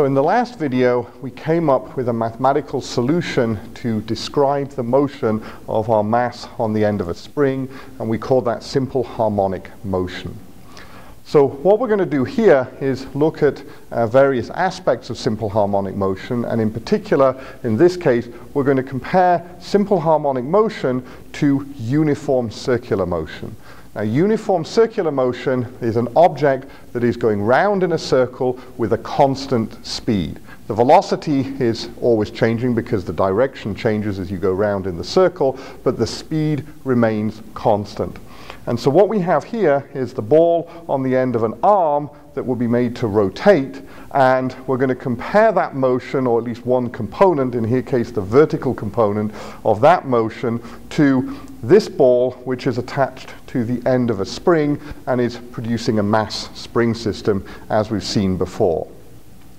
So in the last video, we came up with a mathematical solution to describe the motion of our mass on the end of a spring, and we call that simple harmonic motion. So what we're going to do here is look at various aspects of simple harmonic motion, and in particular, in this case, we're going to compare simple harmonic motion to uniform circular motion. Now, uniform circular motion is an object that is going round in a circle with a constant speed. The velocity is always changing because the direction changes as you go round in the circle, but the speed remains constant. And so what we have here is the ball on the end of an arm that will be made to rotate, and we're going to compare that motion, or at least one component, in here case the vertical component of that motion, to this ball which is attached to the end of a spring and is producing a mass spring system as we've seen before.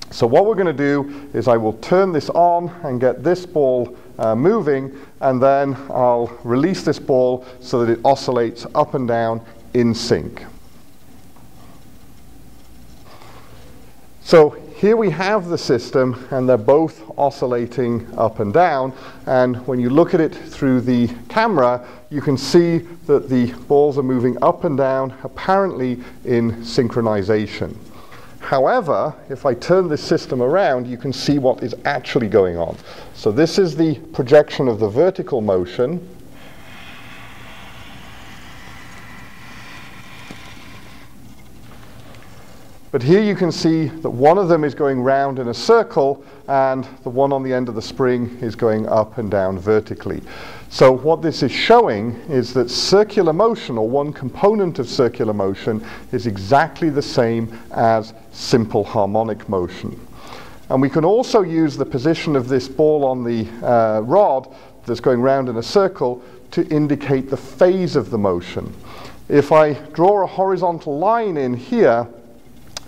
So what we're going to do is I will turn this on and get this ball moving, and then I'll release this ball so that it oscillates up and down in sync. So here we have the system, and they're both oscillating up and down, and when you look at it through the camera, you can see that the balls are moving up and down, apparently in synchronization. However, if I turn this system around, you can see what is actually going on. So this is the projection of the vertical motion. But here you can see that one of them is going round in a circle, and the one on the end of the spring is going up and down vertically. So what this is showing is that circular motion, or one component of circular motion, is exactly the same as simple harmonic motion. And we can also use the position of this ball on the rod that's going round in a circle to indicate the phase of the motion. If I draw a horizontal line in here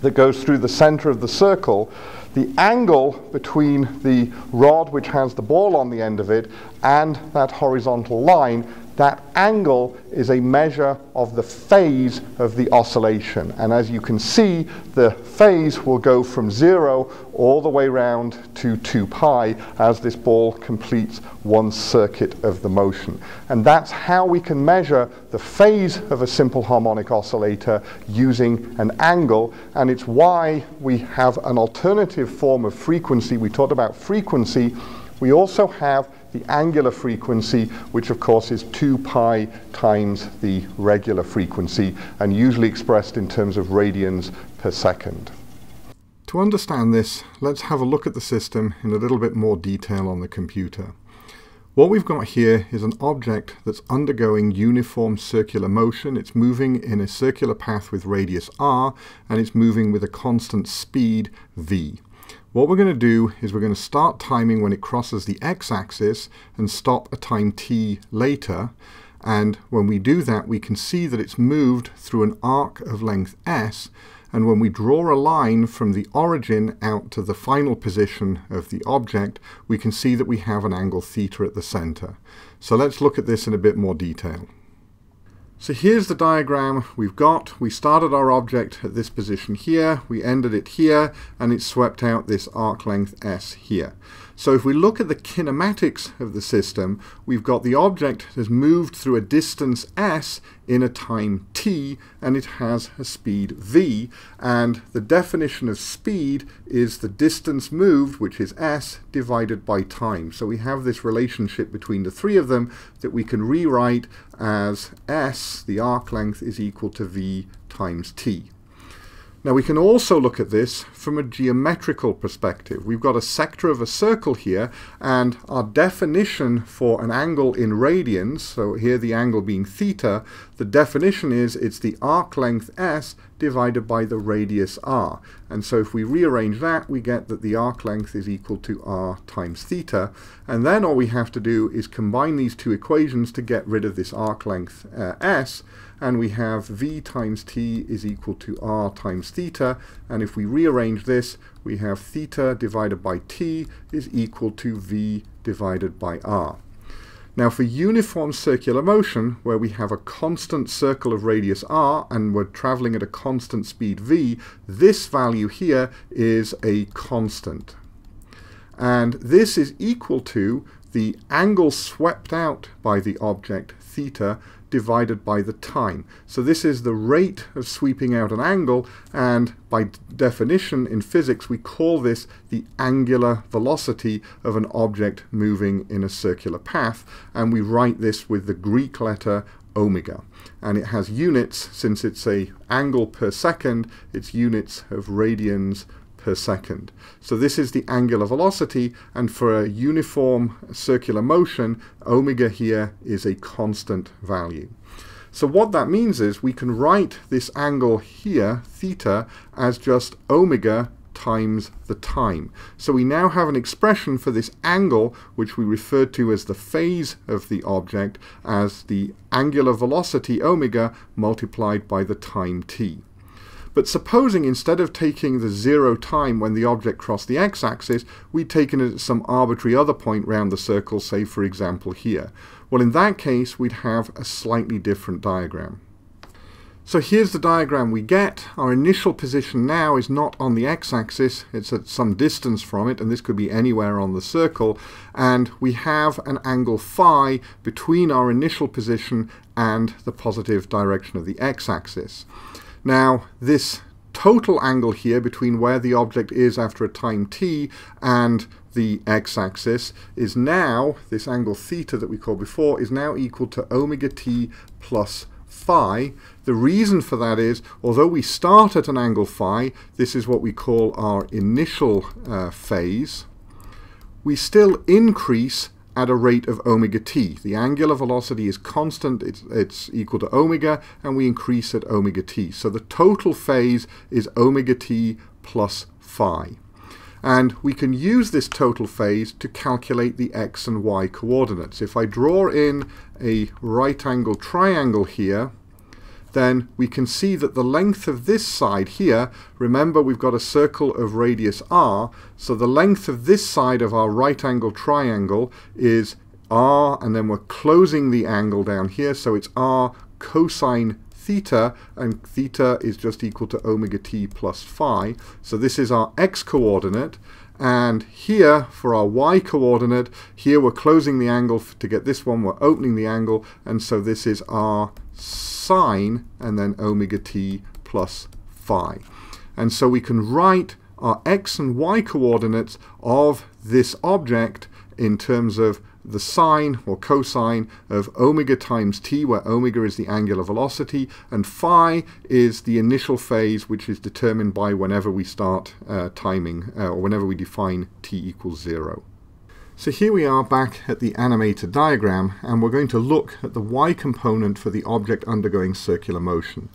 that goes through the center of the circle, the angle between the rod which has the ball on the end of it and that horizontal line, that angle is a measure of the phase of the oscillation. And as you can see, the phase will go from 0 all the way round to 2 pi as this ball completes one circuit of the motion. And that's how we can measure the phase of a simple harmonic oscillator using an angle. And it's why we have an alternative form of frequency. We talked about frequency. We also have the angular frequency, which of course is 2 pi times the regular frequency, and usually expressed in terms of radians per second. To understand this, let's have a look at the system in a little bit more detail on the computer. What we've got here is an object that's undergoing uniform circular motion. It's moving in a circular path with radius r, and it's moving with a constant speed v. What we're going to do is we're going to start timing when it crosses the x-axis and stop a time t later. And when we do that, we can see that it's moved through an arc of length s. And when we draw a line from the origin out to the final position of the object, we can see that we have an angle theta at the center. So let's look at this in a bit more detail. So here's the diagram we've got. We started our object at this position here, we ended it here, and it swept out this arc length S here. So if we look at the kinematics of the system, we've got the object has moved through a distance S in a time t, and it has a speed v, and the definition of speed is the distance moved, which is s, divided by time. So we have this relationship between the three of them that we can rewrite as s, the arc length, is equal to v times t. Now we can also look at this from a geometrical perspective. We've got a sector of a circle here, and our definition for an angle in radians, so here the angle being theta, the definition is it's the arc length s divided by the radius r. And so if we rearrange that, we get that the arc length is equal to r times theta. And then all we have to do is combine these two equations to get rid of this arc length s, and we have v times t is equal to r times theta, and if we rearrange this, we have theta divided by t is equal to v divided by r. Now for uniform circular motion, where we have a constant circle of radius r and we're traveling at a constant speed v, this value here is a constant. And this is equal to the angle swept out by the object, theta, divided by the time. So this is the rate of sweeping out an angle, and by definition in physics we call this the angular velocity of an object moving in a circular path, and we write this with the Greek letter omega. And it has units, since it's an angle per second, it's units of radians per second. So this is the angular velocity, and for a uniform circular motion, omega here is a constant value. So what that means is we can write this angle here, theta, as just omega times the time. So we now have an expression for this angle, which we refer to as the phase of the object, as the angular velocity omega multiplied by the time t. But supposing instead of taking the zero time when the object crossed the x-axis, we'd taken it at some arbitrary other point round the circle, say for example here. Well, in that case, we'd have a slightly different diagram. So here's the diagram we get. Our initial position now is not on the x-axis, it's at some distance from it, and this could be anywhere on the circle, and we have an angle phi between our initial position and the positive direction of the x-axis. Now, this total angle here between where the object is after a time t and the x-axis is now, this angle theta that we called before, is now equal to omega t plus phi. The reason for that is, although we start at an angle phi, this is what we call our initial phase, we still increase at a rate of omega t. The angular velocity is constant, it's equal to omega, and we increase at omega t. So the total phase is omega t plus phi. And we can use this total phase to calculate the x and y coordinates. If I draw in a right angle triangle here, then we can see that the length of this side here, remember we've got a circle of radius r, so the length of this side of our right angle triangle is r, and then we're closing the angle down here, so it's r cosine theta, and theta is just equal to omega t plus phi. So this is our x coordinate, and here for our y coordinate, here we're closing the angle, to get this one we're opening the angle, and so this is r sine, and then omega t plus phi. And so we can write our x and y coordinates of this object in terms of the sine or cosine of omega times t, where omega is the angular velocity, and phi is the initial phase, which is determined by whenever we start timing, or whenever we define t equals 0. So here we are back at the animated diagram, and we're going to look at the y component for the object undergoing circular motion.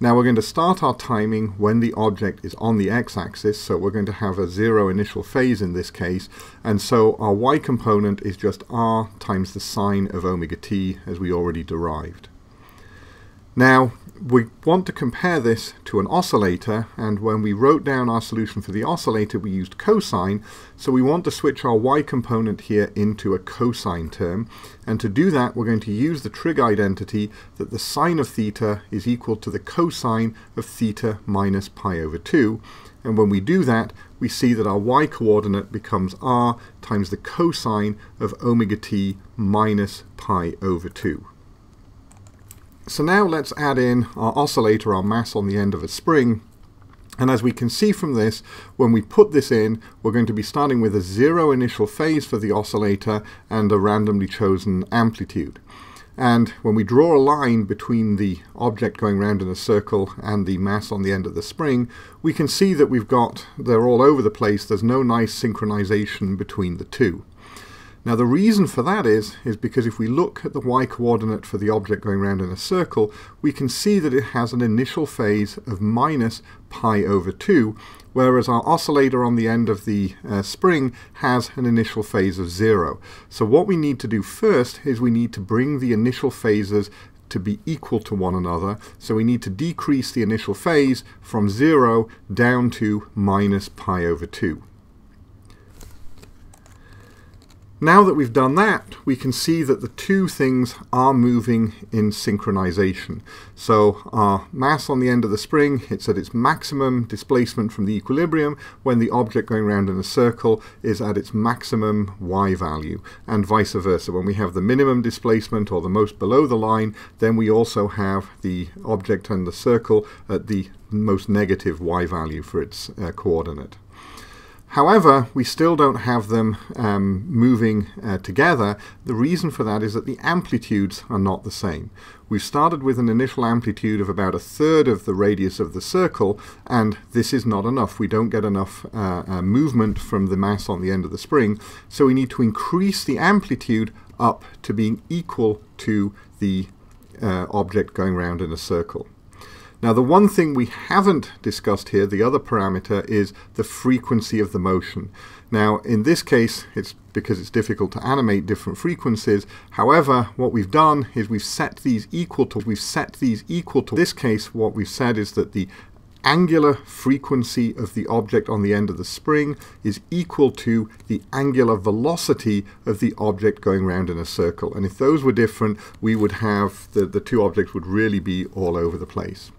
Now we're going to start our timing when the object is on the x-axis, so we're going to have a zero initial phase in this case, and so our y component is just r times the sine of omega t, as we already derived. Now, we want to compare this to an oscillator, and when we wrote down our solution for the oscillator, we used cosine, so we want to switch our y component here into a cosine term, and to do that, we're going to use the trig identity that the sine of theta is equal to the cosine of theta minus pi over 2, and when we do that, we see that our y coordinate becomes r times the cosine of omega t minus pi over 2. So now let's add in our oscillator, our mass on the end of a spring. And as we can see from this, when we put this in, we're going to be starting with a zero initial phase for the oscillator and a randomly chosen amplitude. And when we draw a line between the object going round in a circle and the mass on the end of the spring, we can see that we've got, they're all over the place, there's no nice synchronization between the two. Now the reason for that is because if we look at the y-coordinate for the object going round in a circle, we can see that it has an initial phase of minus pi over 2, whereas our oscillator on the end of the spring has an initial phase of 0. So what we need to do first is we need to bring the initial phases to be equal to one another, so we need to decrease the initial phase from 0 down to minus pi over 2. Now that we've done that, we can see that the two things are moving in synchronization. So our mass on the end of the spring, it's at its maximum displacement from the equilibrium when the object going around in a circle is at its maximum y value, and vice versa. When we have the minimum displacement or the most below the line, then we also have the object and the circle at the most negative y value for its coordinate. However, we still don't have them moving together. The reason for that is that the amplitudes are not the same. We've started with an initial amplitude of about 1/3 of the radius of the circle, and this is not enough. We don't get enough movement from the mass on the end of the spring, so we need to increase the amplitude up to being equal to the object going round in a circle. Now, the one thing we haven't discussed here, the other parameter, is the frequency of the motion. Now, in this case, it's because it's difficult to animate different frequencies. However, what we've done is we've set these equal to. In this case, what we've said is that the angular frequency of the object on the end of the spring is equal to the angular velocity of the object going round in a circle. And if those were different, we would have the two objects would really be all over the place.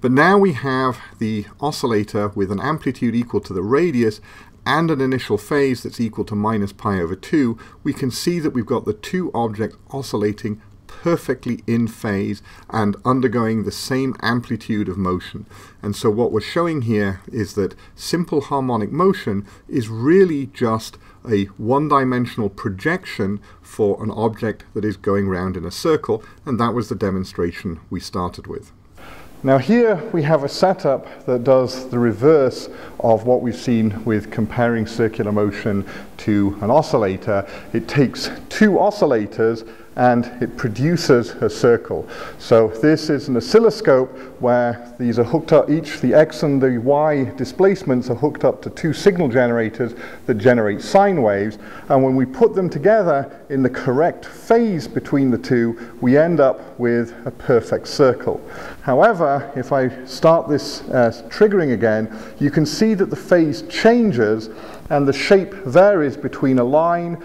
But now we have the oscillator with an amplitude equal to the radius and an initial phase that's equal to -π/2. We can see that we've got the two objects oscillating perfectly in phase and undergoing the same amplitude of motion. And so what we're showing here is that simple harmonic motion is really just a one-dimensional projection for an object that is going round in a circle, and that was the demonstration we started with. Now here we have a setup that does the reverse of what we've seen with comparing circular motion to an oscillator. It takes two oscillators and it produces a circle. So this is an oscilloscope where these are hooked up, each the x and the y displacements are hooked up to two signal generators that generate sine waves, and when we put them together in the correct phase between the two, we end up with a perfect circle. However, if I start this triggering again, you can see that the phase changes and the shape varies between a line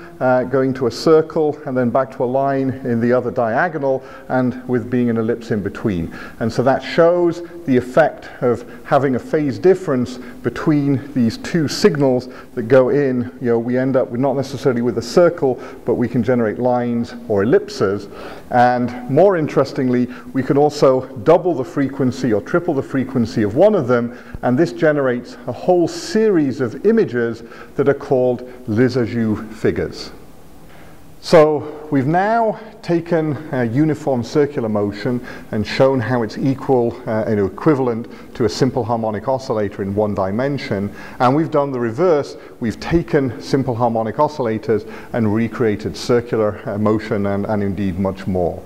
going to a circle and then back to a line in the other diagonal, and with being an ellipse in between. And so that shows the effect of having a phase difference between these two signals that go in. You know, we end up with not necessarily with a circle, but we can generate lines or ellipses. And more interestingly, we can also double the frequency or triple the frequency of one of them, and this generates a whole series of images that are called Lissajous figures. So we've now taken a uniform circular motion and shown how it's equal and equivalent to a simple harmonic oscillator in one dimension, and we've done the reverse. We've taken simple harmonic oscillators and recreated circular motion and indeed much more.